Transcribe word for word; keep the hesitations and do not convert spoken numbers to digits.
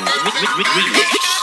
Williams.